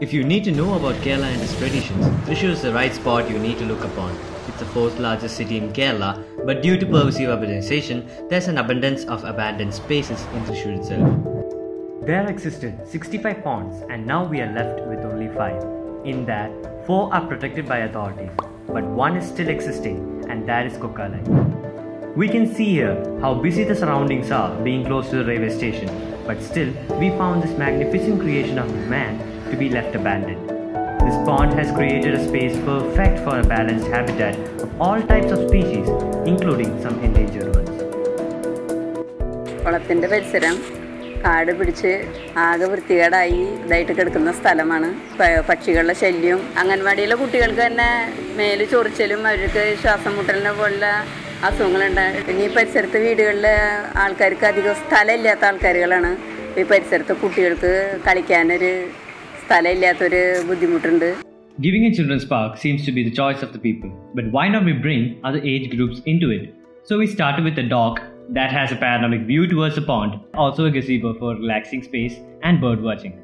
If you need to know about Kerala and its traditions, Thrissur is the right spot you need to look upon. It's the fourth largest city in Kerala, but due to pervasive urbanization, there's an abundance of abandoned spaces in Thrissur itself. There existed 65 ponds and now we are left with only 5. In that, 4 are protected by authorities, but one is still existing and that is Kokkalai. We can see here how busy the surroundings are being close to the railway station, but still we found this magnificent creation of man to be left abandoned. This pond has created a space perfect for a balanced habitat of all types of species, including some endangered ones. Giving a children's park seems to be the choice of the people, but why not we bring other age groups into it? So we started with a dock that has a panoramic view towards the pond, also a gazebo for relaxing space and bird watching.